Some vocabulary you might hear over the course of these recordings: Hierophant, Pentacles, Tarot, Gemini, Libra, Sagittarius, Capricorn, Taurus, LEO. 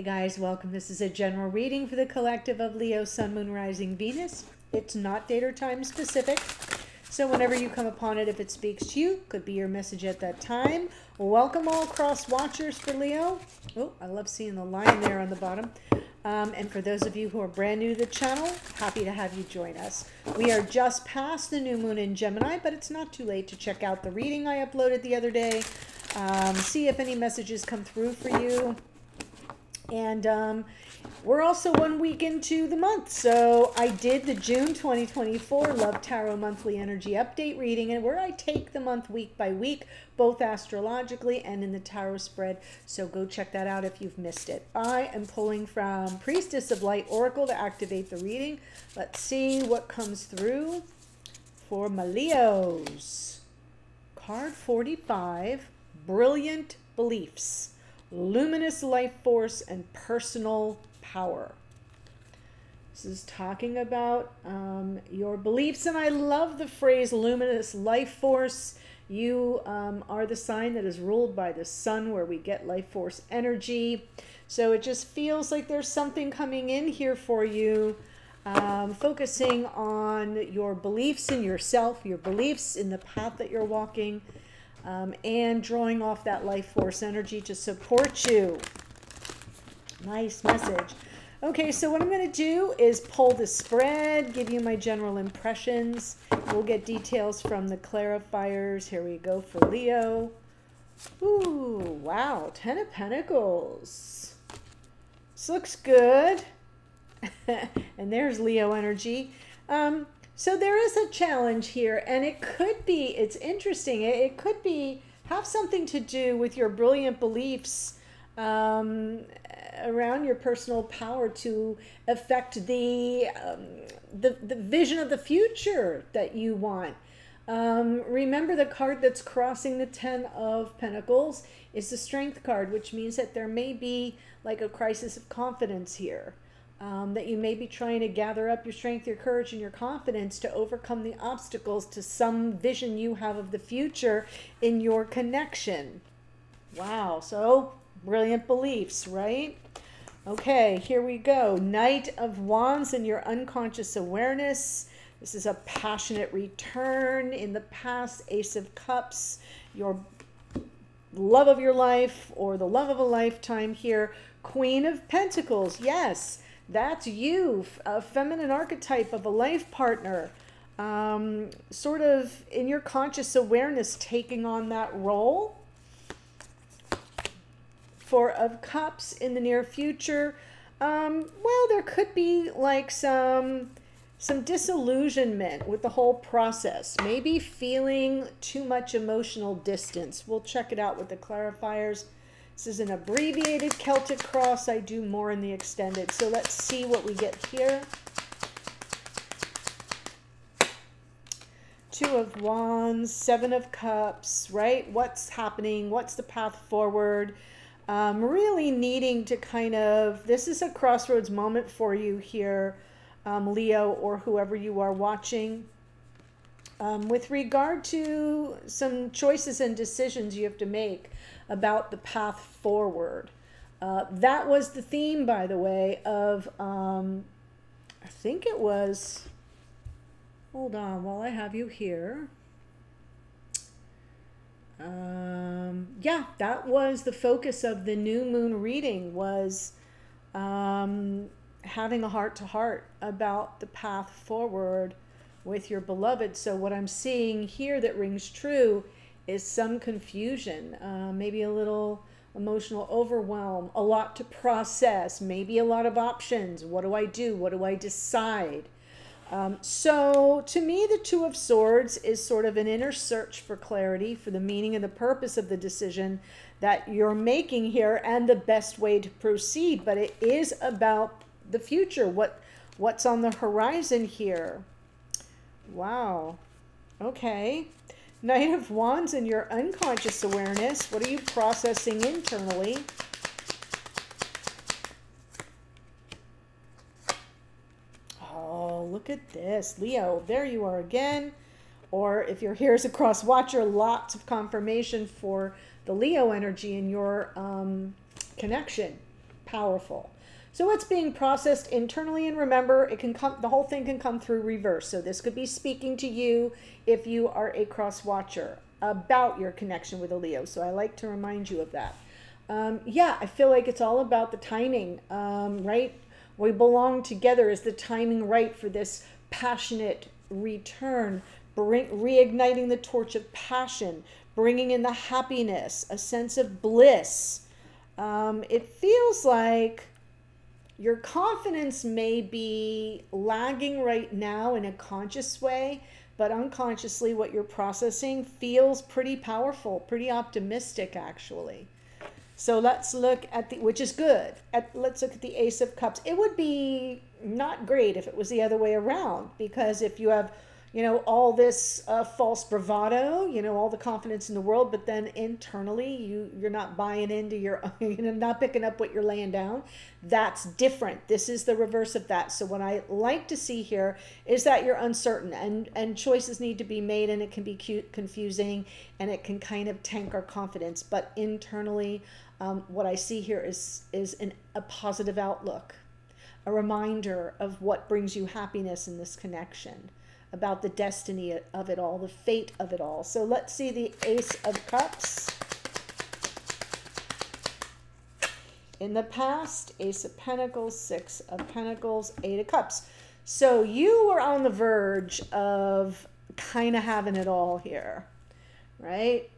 Hey guys, welcome. This is a general reading for the collective of Leo, Sun, Moon, Rising, Venus. It's not date or time specific, so whenever you come upon it, if it speaks to you, could be your message at that time. Welcome all cross watchers for Leo. Oh, I love seeing the line there on the bottom. And for those of you who are brand new to the channel, happy to have you join us. We are just past the new moon in Gemini, but it's not too late to check out the reading I uploaded the other day. See if any messages come through for you. And we're also 1 week into the month. So I did the June 2024 Love Tarot Monthly Energy Update reading, and where I take the month week by week, both astrologically and in the tarot spread. So go check that out if you've missed it. I am pulling from Priestess of Light Oracle to activate the reading. Let's see what comes through for my Leos. Card 45, Brilliant Beliefs. Luminous life force and personal power. This is talking about your beliefs, and I love the phrase luminous life force. You are the sign that is ruled by the sun, where we get life force energy. So it just feels like there's something coming in here for you, focusing on your beliefs in yourself, your beliefs in the path that you're walking, and drawing off that life force energy to support you. Nice message. Okay, so what I'm going to do is pull the spread, give you my general impressions. We'll get details from the clarifiers. Here we go for Leo. Ooh, wow, 10 of Pentacles. This looks good. And there's Leo energy. So there is a challenge here, and it could be, it's interesting, it could be, have something to do with your brilliant beliefs around your personal power to affect the vision of the future that you want. Remember, the card that's crossing the 10 of Pentacles is the Strength card, which means that there may be like a crisis of confidence here. That you may be trying to gather up your strength, your courage, and your confidence to overcome the obstacles to some vision you have of the future in your connection. Wow, so brilliant beliefs, right? Okay, here we go. Knight of Wands and your unconscious awareness. This is a passionate return in the past. Ace of Cups, your love of your life or the love of a lifetime here. Queen of Pentacles, yes. That's you, a feminine archetype of a life partner, sort of in your conscious awareness, taking on that role. Four of Cups in the near future. Well, there could be like some disillusionment with the whole process, maybe feeling too much emotional distance. We'll check it out with the clarifiers. This is an abbreviated Celtic cross. I do more in the extended. So let's see what we get here. Two of Wands, Seven of Cups, right? What's happening? What's the path forward? Really needing to kind of, this is a crossroads moment for you here, Leo, or whoever you are watching. With regard to some choices and decisions you have to make about the path forward. That was the theme, by the way, of, I think it was, hold on while I have you here. Yeah, that was the focus of the new moon reading, was having a heart-to-heart about the path forward with your beloved. So what I'm seeing here that rings true is some confusion, maybe a little emotional overwhelm, a lot to process, maybe a lot of options. What do I do? What do I decide? So to me, the Two of Swords is sort of an inner search for clarity, for the meaning and the purpose of the decision that you're making here and the best way to proceed. But it is about the future, what's on the horizon here. Wow. Okay. Knight of Wands and your unconscious awareness. What are you processing internally? Oh, look at this. Leo, there you are again. Or if you're here as a cross watcher, lots of confirmation for the Leo energy in your connection. powerful. So it's being processed internally, and remember, it can come, the whole thing can come through reverse. So this could be speaking to you if you are a cross watcher about your connection with a Leo. So I like to remind you of that. Yeah, I feel like it's all about the timing, right? We belong together. Is the timing right for this passionate return? Reigniting the torch of passion, bringing in the happiness, a sense of bliss. It feels like your confidence may be lagging right now in a conscious way, but unconsciously what you're processing feels pretty powerful, pretty optimistic actually. So let's look at the, which is good. Let's look at the Ace of Cups. It would be not great if it was the other way around, because if you have, you know, all this false bravado, you know, all the confidence in the world, but then internally you're not buying into your, you know, not picking up what you're laying down, that's different. This is the reverse of that. So what I like to see here is that you're uncertain, and choices need to be made, and it can be confusing, and it can kind of tank our confidence. But internally, what I see here is a positive outlook, a reminder of what brings you happiness in this connection, about the destiny of it all, the fate of it all. So let's see the Ace of Cups. In the past, Ace of Pentacles, Six of Pentacles, Eight of Cups. So you were on the verge of kind of having it all here, right?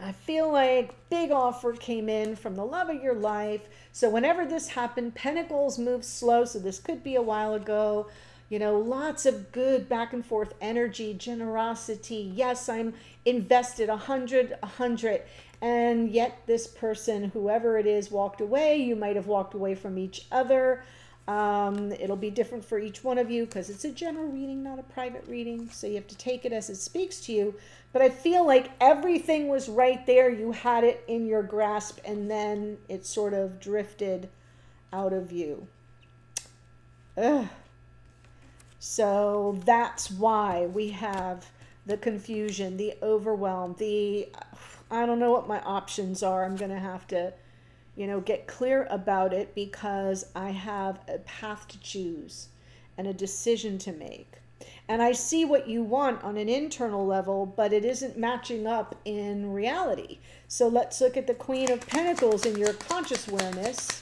I feel like big offer came in from the love of your life. So whenever this happened, Pentacles moved slow, so this could be a while ago. You know, lots of good back and forth energy, generosity. Yes, I'm invested 100, 100. And yet this person, whoever it is, walked away. You might have walked away from each other. It'll be different for each one of you because it's a general reading, not a private reading. So you have to take it as it speaks to you. But I feel like everything was right there. You had it in your grasp, and then it sort of drifted out of you. Ugh. So that's why we have the confusion, the overwhelm, the, I don't know what my options are. I'm going to have to, you know, get clear about it, because I have a path to choose and a decision to make. And I see what you want on an internal level, but it isn't matching up in reality. So let's look at the Queen of Pentacles in your conscious awareness.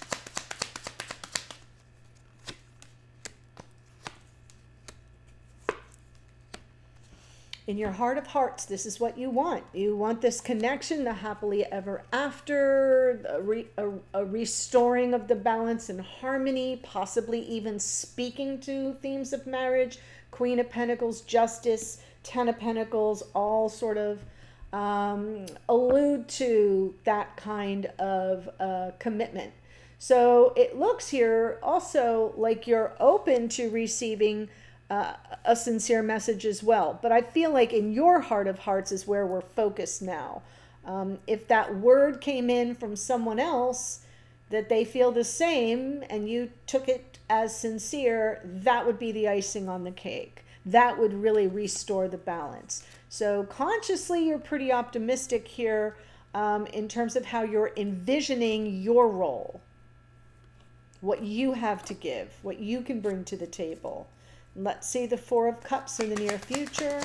In your heart of hearts, this is what you want. You want this connection, the happily ever after, a restoring of the balance and harmony, possibly even speaking to themes of marriage, Queen of Pentacles, justice, Ten of Pentacles, all sort of allude to that kind of commitment. So it looks here also like you're open to receiving a sincere message as well. But I feel like in your heart of hearts is where we're focused now. If that word came in from someone else that they feel the same and you took it as sincere, that would be the icing on the cake. That would really restore the balance. So consciously, you're pretty optimistic here in terms of how you're envisioning your role, what you have to give, what you can bring to the table. Let's see the Four of Cups in the near future.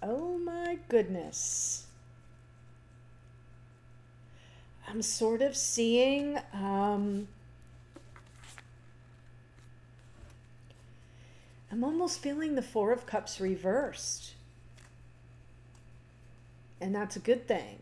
Oh my goodness. I'm sort of seeing I'm almost feeling the Four of Cups reversed. And that's a good thing,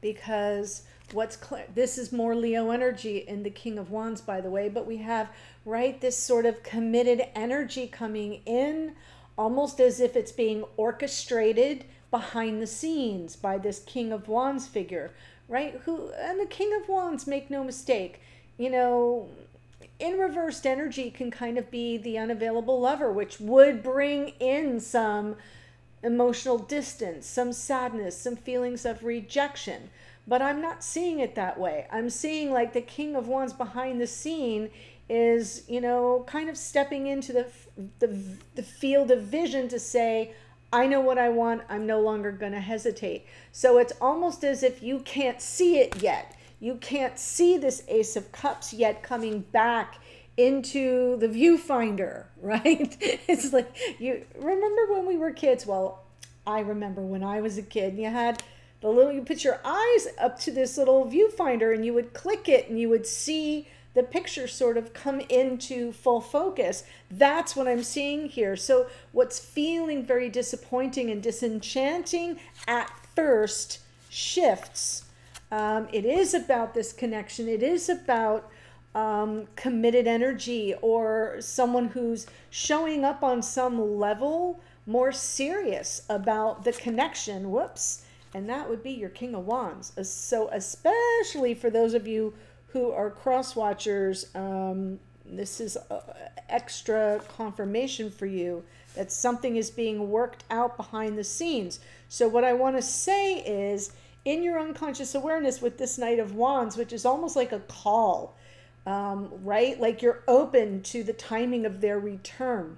because what's clear, this is more Leo energy in the King of Wands, by the way, but we have, right, this sort of committed energy coming in, almost as if it's being orchestrated behind the scenes by this King of Wands figure, right? Who, and the King of Wands, make no mistake, you know, in reversed energy can kind of be the unavailable lover, which would bring in some emotional distance, some sadness, some feelings of rejection. But I'm not seeing it that way. I'm seeing like the King of Wands behind the scene is, you know, kind of stepping into the field of vision to say, I know what I want. I'm no longer going to hesitate. So it's almost as if you can't see it yet. You can't see this Ace of Cups yet coming back into the viewfinder, right? It's like, you remember when we were kids? Well, I remember when I was a kid, and you had the little, you put your eyes up to this little viewfinder and you would click it and you would see the picture sort of come into full focus. That's what I'm seeing here. So what's feeling very disappointing and disenchanting at first shifts. It is about this connection. It is about committed energy, or someone who's showing up on some level more serious about the connection. Whoops. And that would be your King of Wands. So especially for those of you who are cross watchers, this is extra confirmation for you that something is being worked out behind the scenes. So what I want to say is, in your unconscious awareness with this Knight of Wands, which is almost like a call, right? Like you're open to the timing of their return.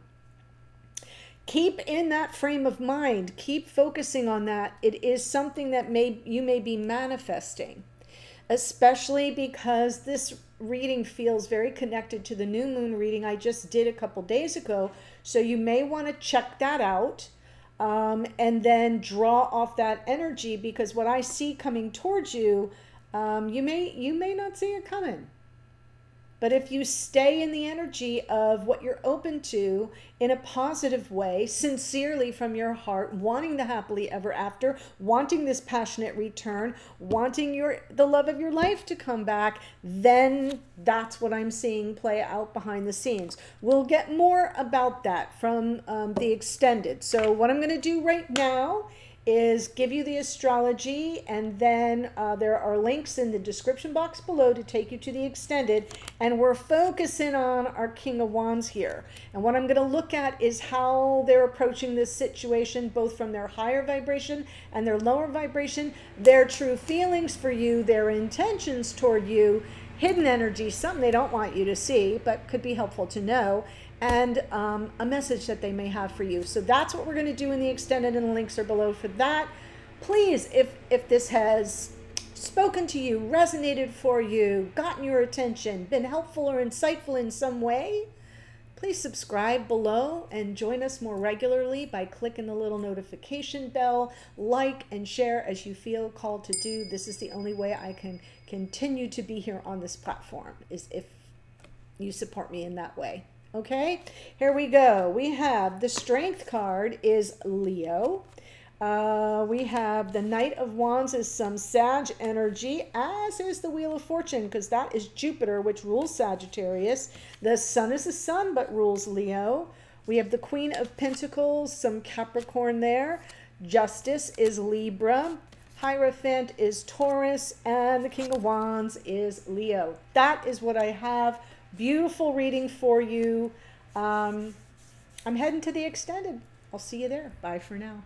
Keep in that frame of mind. Keep focusing on that. It is something that you may be manifesting, especially because this reading feels very connected to the new moon reading I just did a couple days ago. So you may want to check that out and then draw off that energy, because what I see coming towards you, you may not see it coming. But if you stay in the energy of what you're open to in a positive way, sincerely from your heart, wanting the happily ever after, wanting this passionate return, wanting the love of your life to come back, then that's what I'm seeing play out behind the scenes. We'll get more about that from the extended. So what I'm going to do right now is give you the astrology, and then there are links in the description box below to take you to the extended, and we're focusing on our King of Wands here. And what I'm going to look at is how they're approaching this situation, both from their higher vibration and their lower vibration, their true feelings for you, their intentions toward you, hidden energy, something they don't want you to see but could be helpful to know, and a message that they may have for you. So that's what we're going to do in the extended, and the links are below for that. Please, if this has spoken to you, resonated for you, gotten your attention, been helpful or insightful in some way, please subscribe below and join us more regularly by clicking the little notification bell. Like and share as you feel called to do. This is the only way I can continue to be here on this platform, is if you support me in that way. Okay, here we go. We have the Strength card is Leo. We have the Knight of Wands is some Sag energy, as is the Wheel of Fortune, because that is Jupiter, which rules Sagittarius. The Sun is the Sun, but rules Leo. We have the Queen of Pentacles, some Capricorn there. Justice is Libra. Hierophant is Taurus. And the King of Wands is Leo. That is what I have. Beautiful reading for you. I'm heading to the extended. I'll see you there. Bye for now.